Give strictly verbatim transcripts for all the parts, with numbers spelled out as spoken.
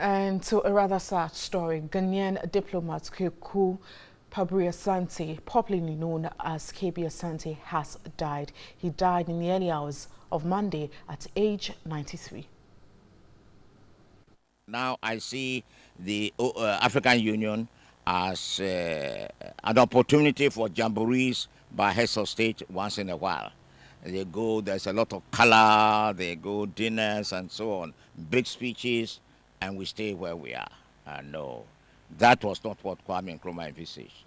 And to a rather sad story, Ghanaian diplomat K B. Asante, popularly known as K B. Asante, has died. He died in the early hours of Monday at age ninety-three. Now I see the uh, African Union as uh, an opportunity for jamborees by heads of state once in a while. They go, there's a lot of color, they go dinners and so on, big speeches, and we stay where we are. Uh, no, that was not what Kwame Nkrumah envisaged.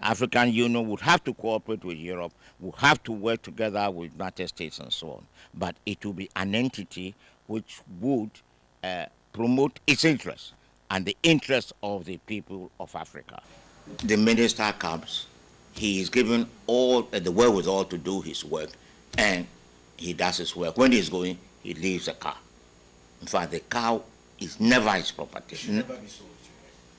African Union would have to cooperate with Europe, would have to work together with United States and so on. But it will be an entity which would uh, promote its interests and the interests of the people of Africa. The minister comes, he is given all uh, the wherewithal to do his work, and he does his work. When he's going, he leaves the car. In fact, the car is never his property. It should never be sold.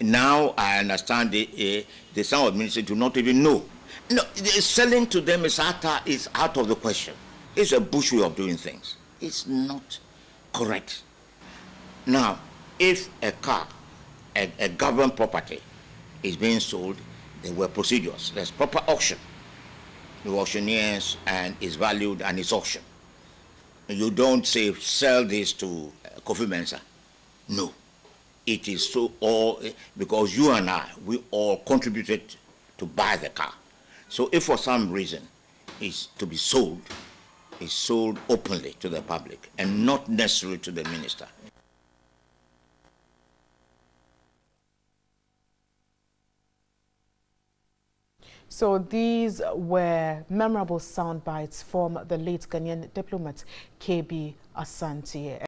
Now I understand the, uh, the some of the ministers do not even know. No, selling to them is out, is out of the question. It's a bush way of doing things. It's not correct. Now, if a car, a, a government property, is being sold, there were procedures. There's proper auction. The auctioneers, and is valued and it's auctioned. You don't say sell this to uh, Kofi Mensah. No, it is so all because you and I, we all contributed to buy the car. So if for some reason it's to be sold, it's sold openly to the public and not necessarily to the minister. So these were memorable sound bites from the late Ghanaian diplomat K B. Asante.